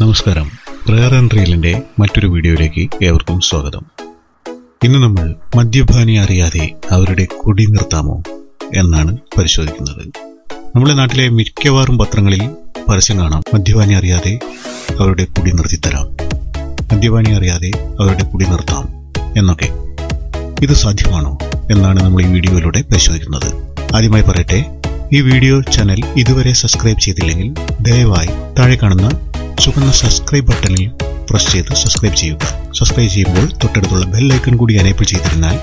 നമസ്കാരം, rare and റീലിന്റെ മറ്റൊരു വീഡിയോയിലേക്ക് ഏവർക്കും സ്വാഗതം. ഇന്ന് നമ്മൾ മദ്യപാനി അറിയാതെ അവരുടെ കുടി നിർത്താമോ എന്നാണ് പരിശോധിക്കുന്നത്. നമ്മുടെ നാട്ടിലെ മിക്കവാറും പത്രങ്ങളിൽ പരസ്യം കാണാം, മദ്യപാനി അറിയാതെ അവരുടെ കുടി നിർത്തിത്തരാം, മദ്യപാനി അറിയാതെ അവരുടെ കുടി നിർത്താം എന്നൊക്കെ. ഇത് സാധ്യമാണോ എന്നാണ് നമ്മൾ ഈ വീഡിയോയിലൂടെ പരിശോധിക്കുന്നത്. ആദ്യമായി പറയട്ടെ, ഈ വീഡിയോ ചാനൽ ഇതുവരെ സബ്സ്ക്രൈബ് ചെയ്തില്ലെങ്കിൽ ദയവായി താഴെ കാണുന്ന ചുവന്ന സബ്സ്ക്രൈബ് ബട്ടണിൽ പ്രസ് ചെയ്ത് സബ്സ്ക്രൈബ് ചെയ്യുക. സബ്സ്ക്രൈബ് ചെയ്യുമ്പോൾ തൊട്ടടുത്തുള്ള ബെൽ ഐക്കൺ കൂടി എനേബിൾ ചെയ്തിരുന്നാൽ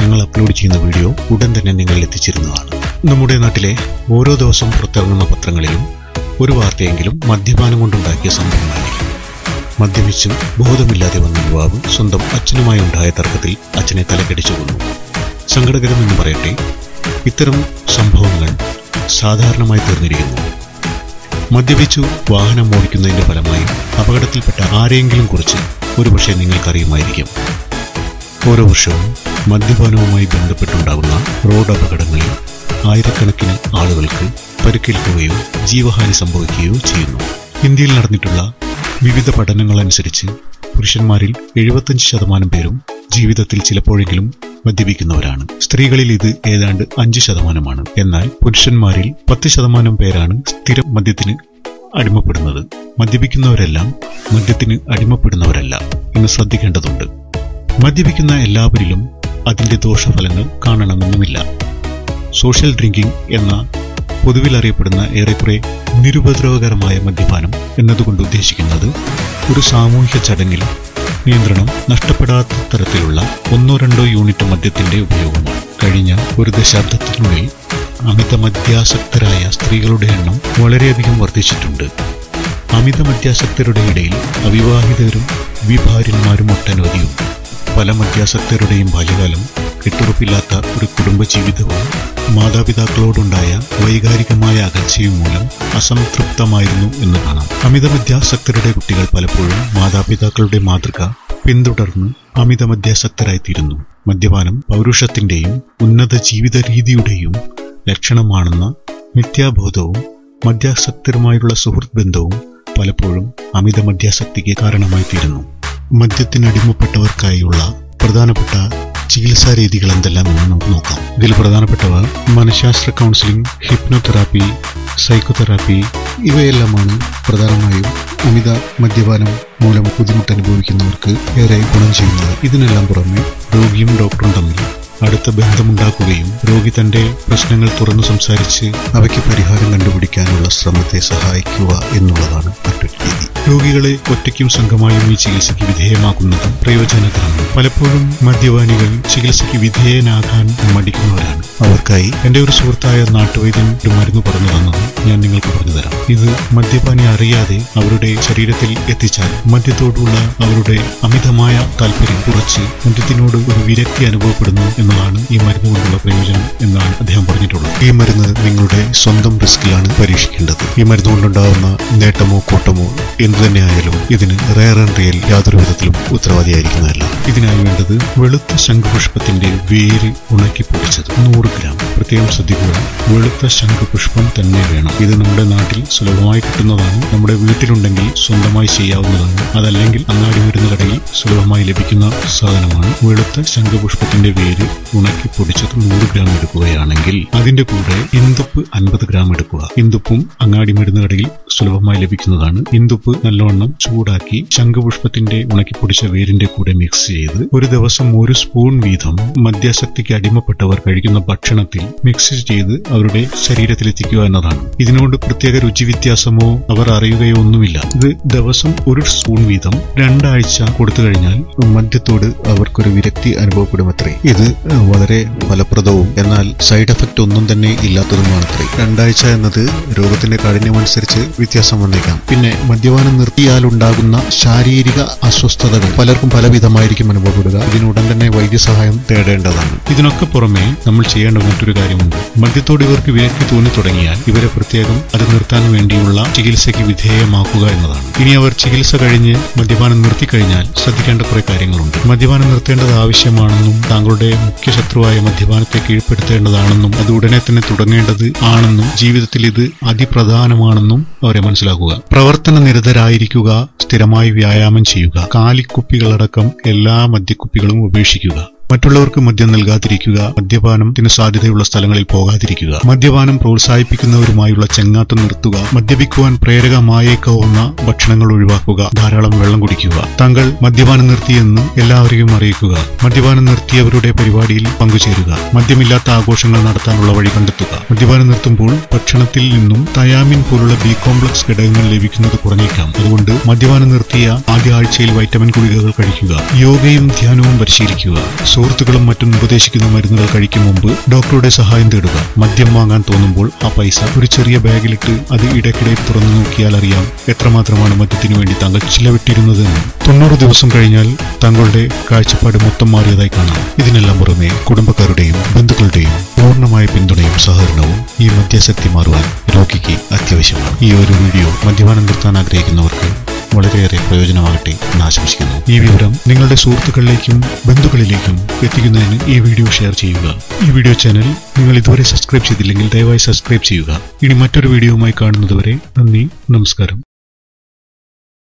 ഞങ്ങൾ അപ്ലോഡ് ചെയ്യുന്ന വീഡിയോ ഉടൻ തന്നെ നിങ്ങൾ എത്തിച്ചേരുന്നതാണ്. നമ്മുടെ നാട്ടിലെ ഓരോ ദിവസം പുറത്തിറങ്ങുന്ന പത്രങ്ങളിലും ഒരു വാർത്തയെങ്കിലും മദ്യപാനം കൊണ്ടുണ്ടാക്കിയ സംഭവമാണ്. മദ്യപിച്ചും ബോധമില്ലാതെ വന്ന യുവാവ് സ്വന്തം അച്ഛനുമായി ഉണ്ടായ തർക്കത്തിൽ അച്ഛനെ തലക്കടിച്ചു കൊന്നു. സങ്കടകരമെന്ന് പറയട്ടെ, ഇത്തരം സംഭവങ്ങൾ സാധാരണമായി തീർന്നിരിക്കുന്നു. മദ്യപിച്ചു വാഹനം ഓടിക്കുന്നതിന്റെ ഫലമായി അപകടത്തിൽപ്പെട്ട ആരെയെങ്കിലും കുറിച്ച് ഒരുപക്ഷെ നിങ്ങൾക്കറിയുമായിരിക്കും. ഓരോ വർഷവും മദ്യപാനവുമായി ബന്ധപ്പെട്ടുണ്ടാകുന്ന റോഡ് അപകടങ്ങളിൽ ആയിരക്കണക്കിന് ആളുകൾക്ക് പരിക്കേൽക്കുകയോ ജീവഹാനി സംഭവിക്കുകയോ ചെയ്യുന്നു. ഇന്ത്യയിൽ നടന്നിട്ടുള്ള വിവിധ പഠനങ്ങളനുസരിച്ച് പുരുഷന്മാരിൽ 75% പേരും ജീവിതത്തിൽ ചിലപ്പോഴെങ്കിലും മദ്യപിക്കുന്നവരാണ്. സ്ത്രീകളിൽ ഇത് ഏതാണ്ട് 5%. എന്നാൽ പുരുഷന്മാരിൽ 10% പേരാണ് സ്ഥിരം മദ്യത്തിന് അടിമപ്പെടുന്നത്. മദ്യപിക്കുന്നവരെല്ലാം മദ്യത്തിന് അടിമപ്പെടുന്നവരല്ല എന്ന് ശ്രദ്ധിക്കേണ്ടതുണ്ട്. മദ്യപിക്കുന്ന എല്ലാവരിലും അതിന്റെ ദോഷഫലങ്ങൾ കാണണമെന്നുമില്ല. സോഷ്യൽ ഡ്രിങ്കിംഗ് എന്ന പൊതുവിൽ അറിയപ്പെടുന്ന ഏറെക്കുറെ നിരുപദ്രവകരമായ മദ്യപാനം എന്നതുകൊണ്ട് ഉദ്ദേശിക്കുന്നത് ഒരു സാമൂഹിക ചടങ്ങിൽ നിയന്ത്രണം നഷ്ടപ്പെടാത്ത തരത്തിലുള്ള 1-2 യൂണിറ്റ് മദ്യത്തിന്റെ ഉപയോഗമാണ്. കഴിഞ്ഞ ഒരു ദശാബ്ദത്തിനുള്ളിൽ അമിത മദ്യാസക്തരായ സ്ത്രീകളുടെ എണ്ണം വളരെയധികം വർദ്ധിച്ചിട്ടുണ്ട്. അമിത മദ്യാസക്തരുടെ ഇടയിൽ അവിവാഹിതരും വിഭാര്യന്മാരും ഒട്ടനവധിയുണ്ട്. പല മദ്യാസക്തരുടെയും ബാല്യകാലം, കെട്ടുറപ്പില്ലാത്ത ഒരു കുടുംബജീവിതവും മാതാപിതാക്കളോടുണ്ടായ വൈകാരികമായ അകൽച്ചയും മൂലം അസംതൃപ്തമായിരുന്നു എന്ന് കാണാം. അമിതമദ്യാസക്തരുടെ കുട്ടികൾ പലപ്പോഴും മാതാപിതാക്കളുടെ മാതൃക പിന്തുടർന്ന് അമിതമദ്യാസക്തരായിത്തീരുന്നു. മദ്യപാനം പൗരുഷത്തിന്റെയും ഉന്നത ജീവിത രീതിയുടെയും ലക്ഷണമാണെന്ന മിഥ്യാബോധവും മദ്യാസക്തരുമായുള്ള സുഹൃത്ത് ബന്ധവും പലപ്പോഴും അമിതമദ്യാസക്തിക്ക് കാരണമായിത്തീരുന്നു. മദ്യത്തിനടിമപ്പെട്ടവർക്കായുള്ള പ്രധാനപ്പെട്ട ചികിത്സാ രീതികൾ എന്തെല്ലാമെന്ന് നമുക്ക് നോക്കാം. ഇതിൽ പ്രധാനപ്പെട്ടവ മനഃശാസ്ത്ര കൗൺസിലിംഗ്, ഹിപ്നോതെറാപ്പി, സൈക്കോതെറാപ്പി ഇവയെല്ലാമാണ് പ്രധാനമായും അമിത മദ്യപാനം മൂലം ബുദ്ധിമുട്ട് അനുഭവിക്കുന്നവർക്ക് ഏറെ ഗുണം ചെയ്യുന്നത്. ഇതിനെല്ലാം പുറമെ രോഗിയും ഡോക്ടറും തമ്മിൽ അടുത്ത ബന്ധമുണ്ടാക്കുകയും രോഗി തന്റെ പ്രശ്നങ്ങൾ തുറന്നു സംസാരിച്ച് അവയ്ക്ക് പരിഹാരം കണ്ടുപിടിക്കാനുള്ള ശ്രമത്തെ സഹായിക്കുക എന്നുള്ളതാണ് മറ്റൊരു രീതി. രോഗികളെ ഒറ്റയ്ക്കും സംഘമായും ഈ ചികിത്സയ്ക്ക് വിധേയമാക്കുന്നത് പ്രയോജനകരമാണ്. പലപ്പോഴും മദ്യപാനികൾ ചികിത്സയ്ക്ക് വിധേയനാകാൻ മടിക്കുന്നവരാണ്. അവർക്കായി എൻ്റെ ഒരു സുഹൃത്തായ നാട്ടുവൈദ്യൻ ഒരു മരുന്ന് പറഞ്ഞു തന്നത് ഞാൻ നിങ്ങൾക്ക് പറഞ്ഞുതരാം. ഇത് മദ്യപാനി അറിയാതെ അവരുടെ ശരീരത്തിൽ എത്തിച്ചാൽ മദ്യത്തോടുള്ള അവരുടെ അമിതമായ താല്പര്യം കുറച്ച് മദ്യത്തിനോട് ഒരു വിരക്തി അനുഭവപ്പെടുന്നു എന്നതാണ് ഈ മരുന്ന് കൊണ്ടുള്ള പ്രയോജനം എന്നാണ് അദ്ദേഹം പറഞ്ഞിട്ടുള്ളത്. ഈ മരുന്ന് നിങ്ങളുടെ സ്വന്തം റിസ്കിലാണ് പരീക്ഷിക്കേണ്ടത്. ഈ മരുന്ന് കൊണ്ടുണ്ടാകുന്ന നേട്ടമോ കോട്ടമോ എന്തു തന്നെയായാലും ഇതിന് റെയർ ആൻഡ് റിയൽ യാതൊരു വിധത്തിലും ഉത്തരവാദിയായിരിക്കുന്നതല്ല. ഇതിനായി വേണ്ടത് വെളുത്ത ശംഖുപുഷ്പത്തിന്റെ വേര് ഉണക്കി പൊടിച്ചത് 100 ഗ്രാം. പ്രത്യേകം ശ്രദ്ധിക്കുക, വെളുത്ത ശംഖുപുഷ്പം തന്നെ വേണം. ഇത് നമ്മുടെ നാട്ടിൽ സുലഭമായി കിട്ടുന്നതാണ്. നമ്മുടെ വീട്ടിലുണ്ടെങ്കിൽ സ്വന്തമായി ചെയ്യാവുന്നതാണ്. അതല്ലെങ്കിൽ അങ്ങാടി മരുന്ന് കടയിൽ സുലഭമായി ലഭിക്കുന്ന സാധനമാണ്. വെളുത്ത ശംഖുപുഷ്പത്തിന്റെ വേര് ഉണക്കി പൊടിച്ചത് 100 ഗ്രാം എടുക്കുകയാണെങ്കിൽ അതിന്റെ കൂടെ ഇന്ദുപ്പ് 50 ഗ്രാം എടുക്കുക. ഇന്ദുപ്പും അങ്ങാടി മരുന്ന് കടയിൽ സുലഭമായി ലഭിക്കുന്നതാണ്. ഇന്ദുപ്പ് നല്ലവണ്ണം ചൂടാക്കി ശംഖുപുഷ്പത്തിന്റെ ഉണക്കിപ്പൊടിച്ച വേരിന്റെ കൂടെ മിക്സ് ചെയ്ത് ഒരു ദിവസം 1 സ്പൂൺ വീതം മദ്യാസക്തിക്ക് അടിമപ്പെട്ടവർ കഴിക്കുന്ന ഭക്ഷണത്തിൽ മിക്സ് ചെയ്ത് അവരുടെ ശരീരത്തിലെത്തിക്കുക എന്നതാണ്. ഇതിനോട് പ്രത്യേക രുചി വ്യത്യാസമോ അവർ അറിയുകയോ ഒന്നുമില്ല. ഇത് ദിവസം 1 സ്പൂൺ വീതം 2 ആഴ്ച കൊടുത്തു കഴിഞ്ഞാൽ മദ്യത്തോട് അവർക്കൊരു വിരക്തി അനുഭവപ്പെടുമത്രേ. ഇത് വളരെ ഫലപ്രദവും എന്നാൽ സൈഡ് എഫക്റ്റ് ഒന്നും തന്നെ ഇല്ലാത്തതുമാണത്രേ. 2 ആഴ്ച എന്നത് രോഗത്തിന്റെ കാഠിന്യമനുസരിച്ച് വ്യത്യാസം വന്നേക്കാം. പിന്നെ മദ്യപാനം നിർത്തിയാലുണ്ടാകുന്ന ശാരീരിക അസ്വസ്ഥതകൾ പലർക്കും പലവിധമായിരിക്കും ദാരിദ്ര്യം അനുഭവപ്പെടുക ഇതിനുടൻ തന്നെ വൈദ്യസഹായം തേടേണ്ടതാണ്. ഇതിനൊക്കെ പുറമെ നമ്മൾ ചെയ്യേണ്ട മറ്റൊരു കാര്യമുണ്ട്. മദ്യത്തോട് ഇവർക്ക് വിരക്തി തോന്നി തുടങ്ങിയാൽ ഇവരെ പ്രത്യേകം അത് നിർത്താൻ വേണ്ടിയുള്ള ചികിത്സയ്ക്ക് വിധേയമാക്കുക എന്നതാണ്. ഇനി അവർ ചികിത്സ കഴിഞ്ഞ് മദ്യപാനം നിർത്തിക്കഴിഞ്ഞാൽ ശ്രദ്ധിക്കേണ്ട കുറേ കാര്യങ്ങളുണ്ട്. മദ്യപാനം നിർത്തേണ്ടത് ആവശ്യമാണെന്നും താങ്കളുടെ മുഖ്യ ശത്രുവായ മദ്യപാനത്തെ കീഴ്പ്പെടുത്തേണ്ടതാണെന്നും അത് ഉടനെ തന്നെ തുടങ്ങേണ്ടത് ആണെന്നും ജീവിതത്തിൽ ഇത് അതിപ്രധാനമാണെന്നും അവരെ മനസ്സിലാക്കുക. പ്രവർത്തന നിരതരായിരിക്കുക, സ്ഥിരമായി വ്യായാമം ചെയ്യുക, കാലിക്കുപ്പികളടക്കം എല്ലാ മദ്യക്കുപ്പികളും ഉപേക്ഷിക്കുക, മറ്റുള്ളവർക്ക് മദ്യം നൽകാതിരിക്കുക, മദ്യപാനത്തിന് സാധ്യതയുള്ള സ്ഥലങ്ങളിൽ പോകാതിരിക്കുക, മദ്യപാനം പ്രോത്സാഹിപ്പിക്കുന്നവരുമായുള്ള ചങ്ങാത്തം നിർത്തുക, മദ്യപിക്കുവാൻ പ്രേരകമായേക്കാവുന്ന ഭക്ഷണങ്ങൾ ഒഴിവാക്കുക, ധാരാളം വെള്ളം കുടിക്കുക, താങ്കൾ മദ്യപാനം നിർത്തിയെന്ന് എല്ലാവരെയും അറിയിക്കുക, മദ്യപാനം നിർത്തിയവരുടെ പരിപാടിയിൽ പങ്കുചേരുക, മദ്യമില്ലാത്ത ആഘോഷങ്ങൾ നടത്താനുള്ള വഴി കണ്ടെത്തുക. മദ്യപാനം നിർത്തുമ്പോൾ ഭക്ഷണത്തിൽ നിന്നും തയാമിൻ പോലുള്ള ബി കോംപ്ലക്സ് ഘടകങ്ങൾ ലഭിക്കുന്നത് കുറഞ്ഞേക്കാം. അതുകൊണ്ട് മദ്യപാനം നിർത്തിയ ആദ്യ ആഴ്ചയിൽ വൈറ്റമിൻ ഗുളികകൾ കഴിക്കുക, യോഗയും ധ്യാനവും പരിശീലിക്കുക, സുഹൃത്തുക്കളും മറ്റും ഉപദേശിക്കുന്ന മരുന്നുകൾ കഴിക്കും മുമ്പ് ഡോക്ടറുടെ സഹായം തേടുക, മദ്യം വാങ്ങാൻ തോന്നുമ്പോൾ ആ പൈസ ഒരു ചെറിയ ബാഗിലിട്ട് അത് ഇടയ്ക്കിടെ തുറന്നു നോക്കിയാൽ അറിയാം എത്രമാത്രമാണ് മദ്യത്തിനു വേണ്ടി താങ്കൾ ചിലവിട്ടിരുന്നതെന്ന്. 90 ദിവസം കഴിഞ്ഞാൽ താങ്കളുടെ കാഴ്ചപ്പാട് മൊത്തം മാറിയതായി കാണാം. ഇതിനെല്ലാം പുറമെ കുടുംബക്കാരുടെയും ബന്ധുക്കളുടെയും പൂർണ്ണമായ പിന്തുണയും സഹകരണവും ഈ മദ്യാസക്തി മാറുവാൻ രോഗിക്ക് അത്യാവശ്യമാണ്. ഈ ഒരു വീഡിയോ മദ്യപാനം നിർത്താൻ ആഗ്രഹിക്കുന്നവർക്ക് വളരെയേറെ പ്രയോജനമാകട്ടെ എന്ന് ആശംസിക്കുന്നു. ഈ വിവരം നിങ്ങളുടെ സുഹൃത്തുക്കളിലേക്കും ബന്ധുക്കളിലേക്കും എത്തിക്കുന്നതിന് ഈ വീഡിയോ ഷെയർ ചെയ്യുക. ഈ വീഡിയോ ചാനൽ നിങ്ങൾ ഇതുവരെ സബ്സ്ക്രൈബ് ചെയ്തില്ലെങ്കിൽ ദയവായി സബ്സ്ക്രൈബ് ചെയ്യുക. ഇനി മറ്റൊരു വീഡിയോയുമായി കാണുന്നതുവരെ നന്ദി, നമസ്കാരം.